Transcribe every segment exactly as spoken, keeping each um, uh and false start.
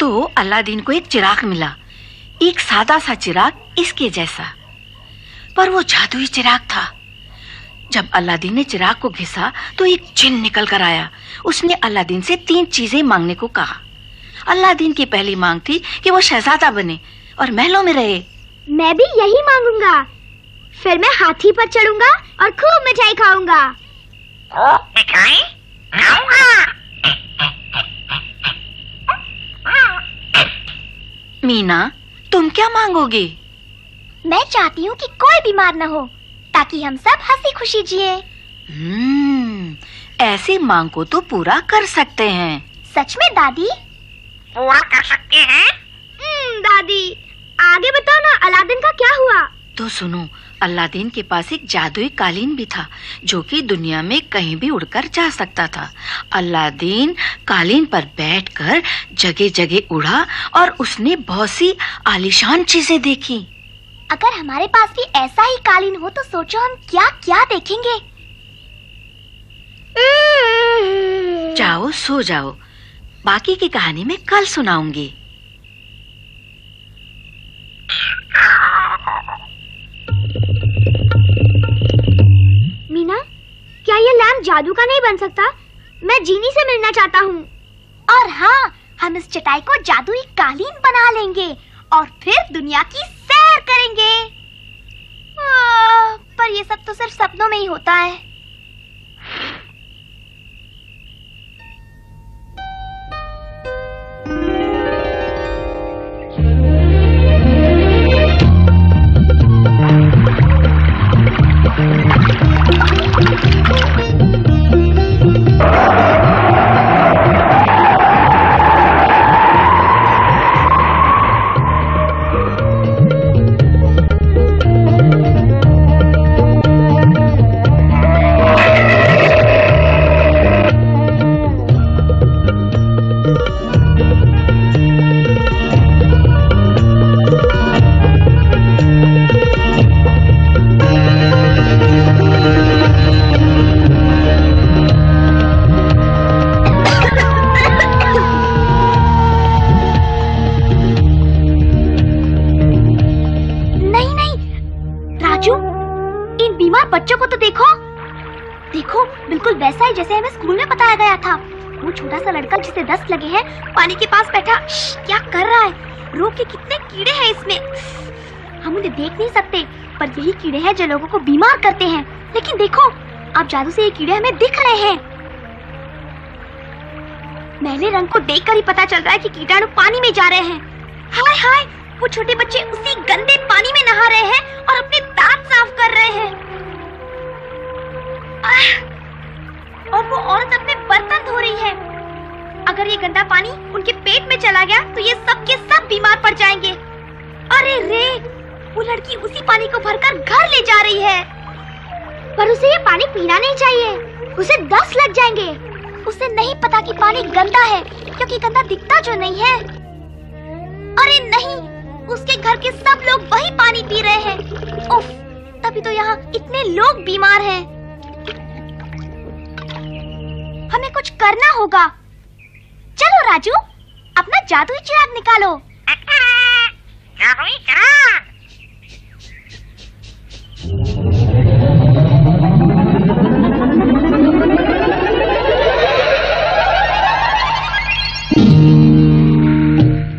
तो अलादीन को एक चिराग मिला, एक सादा सा चिराग इसके जैसा, पर वो जादुई चिराग था। जब अलादीन ने चिराग को घिसा तो एक जिन निकल कर आया। उसने अलादीन से तीन चीजें मांगने को कहा। अलादीन की पहली मांग थी कि वो शहजादा बने और महलों में रहे। मैं भी यही मांगूंगा, फिर मैं हाथी पर चढ़ूंगा और खूब मिठाई खाऊंगा। मिठाई खाऊंगा। मीना, तुम क्या मांगोगे? मैं चाहती हूँ कि कोई बीमार न हो ताकि हम सब हंसी खुशी जिए। हम्म, ऐसी मांग को तो पूरा कर सकते हैं। सच में दादी? पूरा कर सकते हैं। हम्म, दादी आगे बताओ ना, अलादीन का क्या हुआ? तो सुनो, अलादीन के पास एक जादुई कालीन भी था जो कि दुनिया में कहीं भी उड़कर जा सकता था। अलादीन कालीन पर बैठकर जगह जगह उड़ा और उसने बहुत सी आलीशान चीजें देखी। अगर हमारे पास भी ऐसा ही कालीन हो तो सोचो हम क्या क्या देखेंगे। जाओ सो जाओ, बाकी की कहानी मैं कल सुनाऊंगी। मीना, क्या ये लैम्प जादू का नहीं बन सकता? मैं जीनी से मिलना चाहता हूँ। और हाँ, हम इस चटाई को जादुई कालीन बना लेंगे और फिर दुनिया की सैर करेंगे। आ, पर ये सब तो सिर्फ सपनों में ही होता है। बच्चों को तो देखो, देखो बिल्कुल वैसा ही जैसे हमें स्कूल में बताया गया था। वो छोटा सा लड़का जिसे दस्त लगे हैं, पानी के पास बैठा क्या कर रहा है? रोग के कितने कीड़े हैं इसमें, हम उन्हें देख नहीं सकते, पर यही कीड़े हैं जो लोगों को बीमार करते हैं। लेकिन देखो, अब जादू से ये कीड़े हमें दिख रहे हैं। महले रंग को देख कर ही पता चल रहा है कि कीटाणु पानी में जा रहे हैं। हाय हाय, वो छोटे बच्चे उसी गंदे पानी में नहा रहे हैं और अपने दांत साफ कर रहे हैं। आह, और वो औरत अपने बर्तन धो रही है। अगर ये गंदा पानी उनके पेट में चला गया तो ये सब के सब बीमार पड़ जाएंगे। अरे रे, वो लड़की उसी पानी को भरकर घर ले जा रही है, पर उसे ये पानी पीना नहीं चाहिए, उसे दस्त लग जाएंगे। उसे नहीं पता कि पानी गंदा है, क्योंकि गंदा दिखता जो नहीं है। अरे नहीं, उसके घर के सब लोग वही पानी पी रहे हैं। उफ, तभी तो यहाँ इतने लोग बीमार हैं। हमें कुछ करना होगा। चलो राजू, अपना जादुई चिराग निकालो। जादुई चिराग।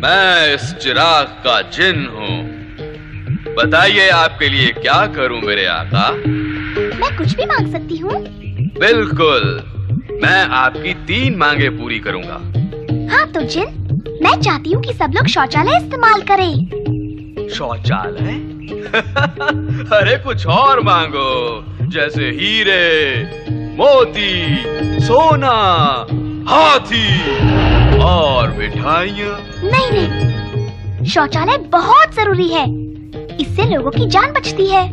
मैं इस चिराग का जिन हूँ। बताइए आपके लिए क्या करूँ मेरे आका? मैं कुछ भी मांग सकती हूँ? बिल्कुल, मैं आपकी तीन मांगे पूरी करूंगा। हाँ तो जिन, मैं चाहती हूँ कि सब लोग शौचालय इस्तेमाल करें। शौचालय? अरे कुछ और मांगो, जैसे हीरे, मोती, सोना, हाथी और मिठाइयाँ। नहीं नहीं, शौचालय बहुत जरूरी है, इससे लोगों की जान बचती है।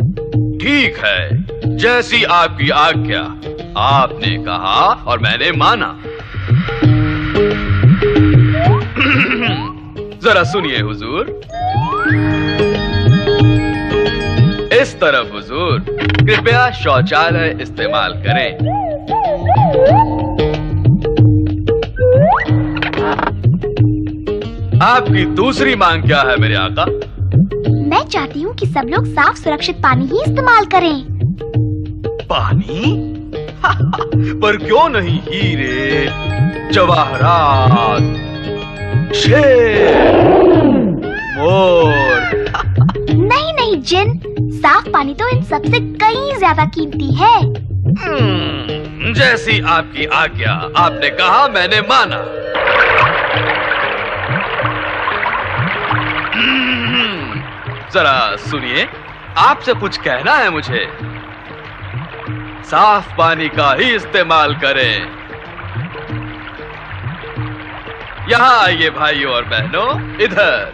ठीक है, जैसी आपकी आज्ञा। आपने कहा और मैंने माना। जरा सुनिए हुजूर। इस तरफ हुजूर, कृपया शौचालय इस्तेमाल करें। आपकी दूसरी मांग क्या है मेरे आका? मैं चाहती हूँ कि सब लोग साफ सुरक्षित पानी ही इस्तेमाल करें। पानी? पर क्यों नहीं हीरे, जवाहरात, शेर, मोर। नहीं नहीं जिन, साफ पानी तो इन सब से कहीं ज्यादा कीमती है। जैसी आपकी आज्ञा, आपने कहा मैंने माना। जरा सुनिए, आपसे कुछ कहना है मुझे। साफ पानी का ही इस्तेमाल करें। यहाँ आइए भाइयों और बहनों, इधर।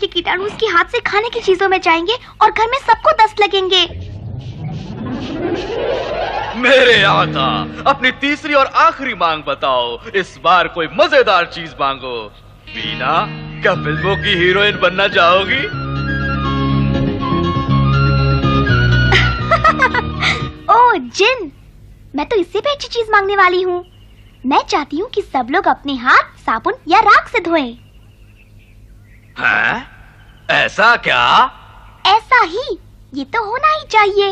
के कीटाणु उसके हाथ से खाने की चीजों में जाएंगे और घर में सबको दस्त लगेंगे। मेरे आका, अपनी तीसरी और आखिरी मांग बताओ। इस बार कोई मजेदार चीज मांगो। मीना, क्या फिल्मों की हीरोइन बनना चाहोगी? ओ जिन, मैं तो इससे भी अच्छी चीज मांगने वाली हूँ। मैं चाहती हूँ कि सब लोग अपने हाथ साबुन या राख से धोएं। है? ऐसा क्या? ऐसा ही, ये तो होना ही चाहिए।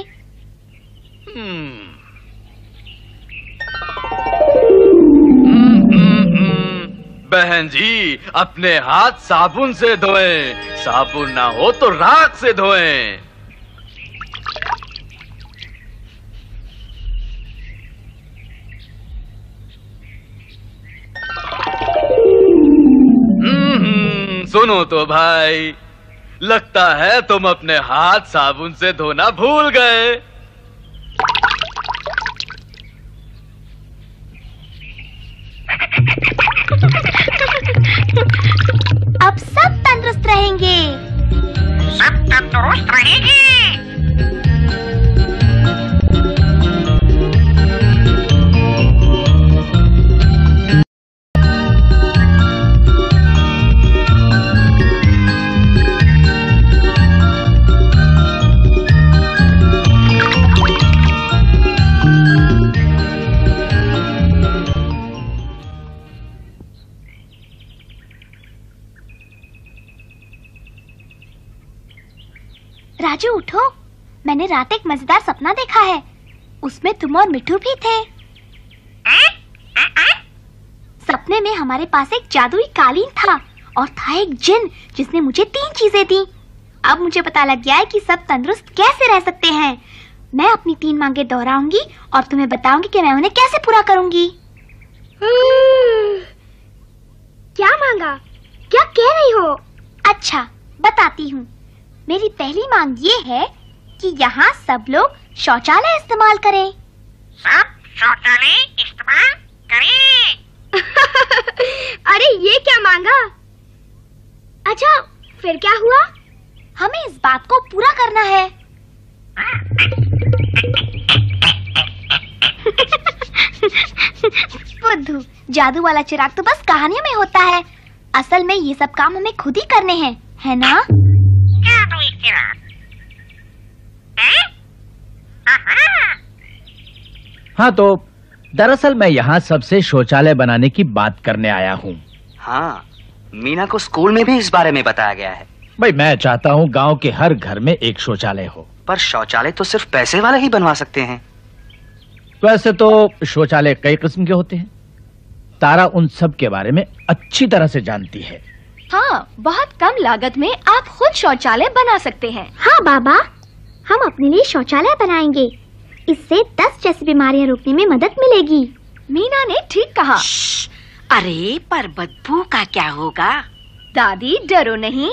हम्म। बहन जी, अपने हाथ साबुन से धोएं। साबुन ना हो तो राख से धोएं। सुनो तो भाई, लगता है तुम अपने हाथ साबुन से धोना भूल गए। अब सब तंदुरुस्त रहेंगे। सब तंदुरुस्त रहेंगे। राजू उठो, मैंने रात एक मजेदार सपना देखा है। उसमें तुम और मिठू भी थे। आ, आ, आ। सपने में हमारे पास एक जादुई कालीन था और था एक जिन जिसने मुझे तीन चीजें दी। अब मुझे पता लग गया है कि सब तंदुरुस्त कैसे रह सकते हैं। मैं अपनी तीन मांगें दोहराऊंगी और तुम्हें बताऊंगी कि मैं उन्हें कैसे पूरा करूंगी। क्या मांगा? क्या कह रही हो? अच्छा बताती हूँ। मेरी पहली मांग ये है कि यहाँ सब लोग शौचालय इस्तेमाल करें। सब शौचालय इस्तेमाल करें। अरे ये क्या मांगा? अच्छा फिर क्या हुआ? हमें इस बात को पूरा करना है। बुद्धू, जादू वाला चिराग तो बस कहानियों में होता है। असल में ये सब काम हमें खुद ही करने हैं, है ना? हाँ तो दरअसल मैं यहाँ सबसे शौचालय बनाने की बात करने आया हूँ। हाँ, मीना को स्कूल में भी इस बारे में बताया गया है। भाई मैं चाहता हूँ गांव के हर घर में एक शौचालय हो। पर शौचालय तो सिर्फ पैसे वाले ही बनवा सकते हैं। वैसे तो शौचालय कई किस्म के होते हैं। तारा उन सब के बारे में अच्छी तरह से जानती है। हाँ, बहुत कम लागत में आप खुद शौचालय बना सकते हैं। हाँ बाबा, हम अपने लिए शौचालय बनाएंगे। इससे दस्त जैसी बीमारियाँ रोकने में मदद मिलेगी। मीना ने ठीक कहा। अरे पर बदबू का क्या होगा? दादी डरो नहीं,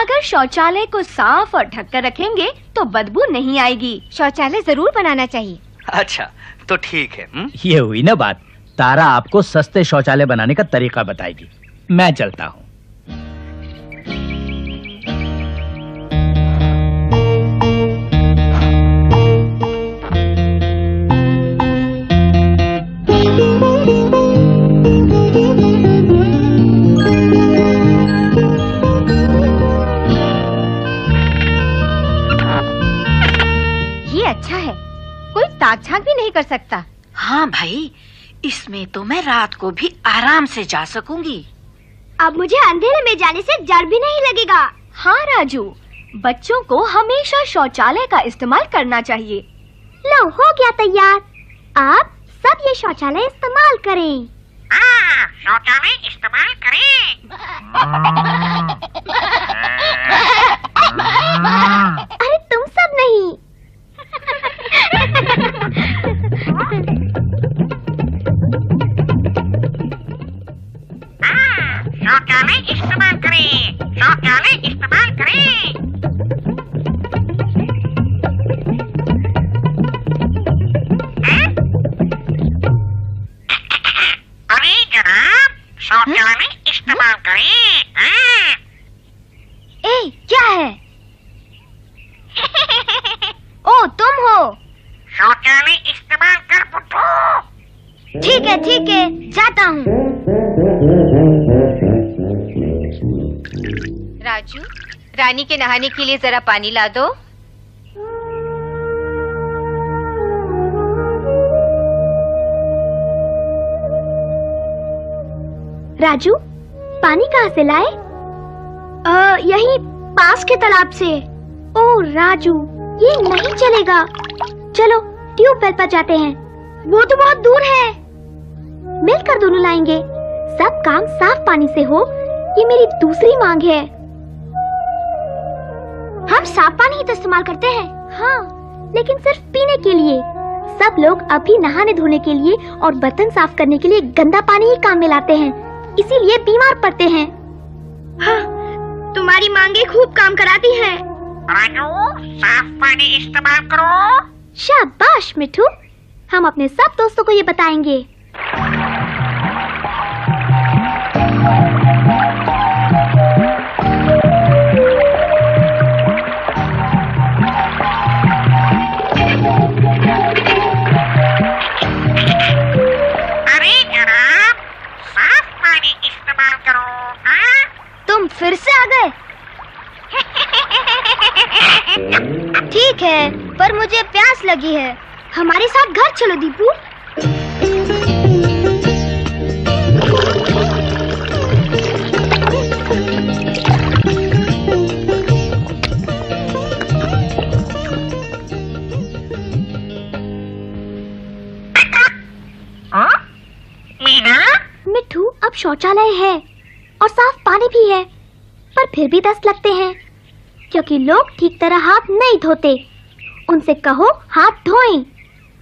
अगर शौचालय को साफ और ढक कर रखेंगे तो बदबू नहीं आएगी। शौचालय जरूर बनाना चाहिए। अच्छा तो ठीक है। हुँ? ये हुई ना बात। तारा आपको सस्ते शौचालय बनाने का तरीका बताएगी। मैं चलता हूँ। ताक-झांक भी नहीं कर सकता। हाँ भाई, इसमें तो मैं रात को भी आराम से जा सकूंगी। अब मुझे अंधेरे में जाने से डर भी नहीं लगेगा। हाँ राजू, बच्चों को हमेशा शौचालय का इस्तेमाल करना चाहिए। लो हो गया तैयार, आप सब ये शौचालय इस्तेमाल करें। हाँ, शौचालय इस्तेमाल करें। अरे तुम सब नहीं। शौचालय इस्तेमाल करें, शौचालय इस्तेमाल करें। अरे जनाब, शौचालय इस्तेमाल करें। ए, क्या है? ओ तुम हो। शौचालय इस्तेमाल कर पुट्ठू। ठीक है ठीक है, जाता हूँ। राजू, रानी के नहाने के लिए जरा पानी ला दो। राजू, पानी कहाँ से लाए? आ, यही पास के तालाब से। ओ राजू, ये नहीं चलेगा। चलो ट्यूबवेल पर जाते हैं, वो तो बहुत दूर है। मिलकर दोनों लाएंगे, सब काम साफ पानी से हो, ये मेरी दूसरी मांग है। हम साफ पानी ही तो इस्तेमाल करते हैं। हाँ, लेकिन सिर्फ पीने के लिए। सब लोग अभी नहाने धोने के लिए और बर्तन साफ करने के लिए गंदा पानी ही काम में लाते हैं, इसीलिए बीमार पड़ते हैं। हाँ, तुम्हारी मांगे खूब काम कराती हैं। राजू, साफ पानी इस्तेमाल करो। शाबाश मिठू, हम अपने सब दोस्तों को ये बताएंगे। तुम फिर से आ गए? ठीक है, पर मुझे प्यास लगी है। हमारे साथ घर चलो दीपू। मीना? मिठू, अब शौचालय है और साफ पानी भी है, पर फिर भी दस्त लगते हैं क्योंकि लोग ठीक तरह हाथ नहीं धोते। उनसे कहो हाथ धोएं।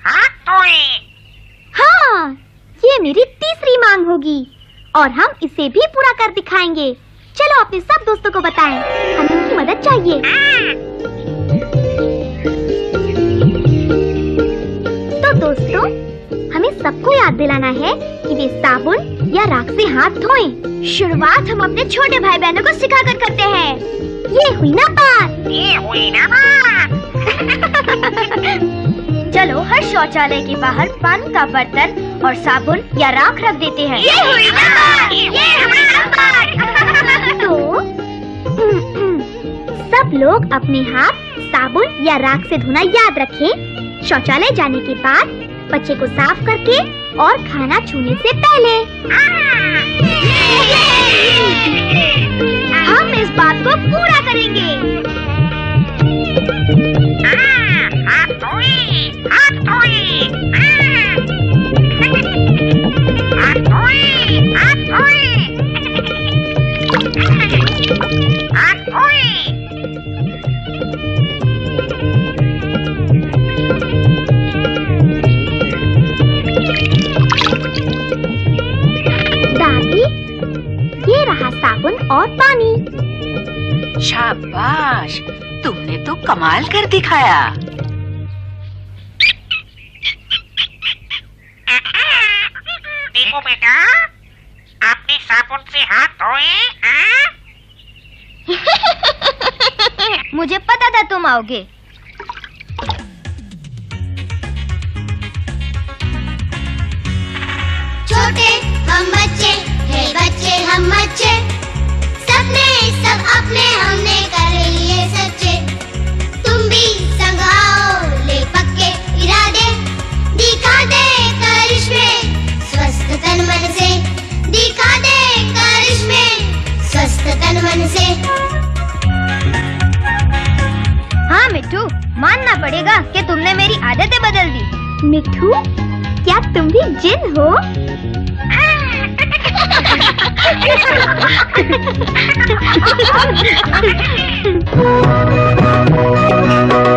हाथ धोएं। हाँ, ये मेरी तीसरी मांग होगी और हम इसे भी पूरा कर दिखाएंगे। चलो अपने सब दोस्तों को बताएं, हमें उनकी मदद चाहिए। तो दोस्तों, हमें सबको याद दिलाना है कि वे साबुन या राख से हाथ धोएं। शुरुआत हम अपने छोटे भाई बहनों को सिखा कर करते हैं। ये हुई ना बात, ये हुई ना बात। चलो हर शौचालय के बाहर पानी का बर्तन और साबुन या राख रख देते हैं। ये हुई ना बात, ये हुई ना बात। तो सब लोग अपने हाथ साबुन या राख से धोना याद रखें। शौचालय जाने के बाद बच्चे को साफ करके और खाना छूने से पहले। हम इस बात को पूरा करेंगे। हाथ धोए, हाथ धोए, हाथ धोए, हाथ धोए, हाथ धोए। साबुन और पानी। शाबाश, तुमने तो कमाल कर दिखाया। देखो बेटा, आपने साबुन से हाथ धोए। मुझे पता था तुम आओगे। छोटे हम बच्चे हैं, बच्चे हम बच्चे, सबने सब अपने हमने कर लिए सच्चे। तुम भी संग आओ, ले पक्के इरादे, दिखा दे करिश्मे स्वस्थ तन मन से, दिखा दे करिश्मे स्वस्थ तन मन से। हाँ मिठू, मानना पड़ेगा कि तुमने मेरी आदतें बदल दी। मिठू, क्या तुम भी जिन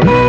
हो?